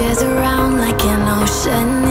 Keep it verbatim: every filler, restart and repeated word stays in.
Surges around like an ocean.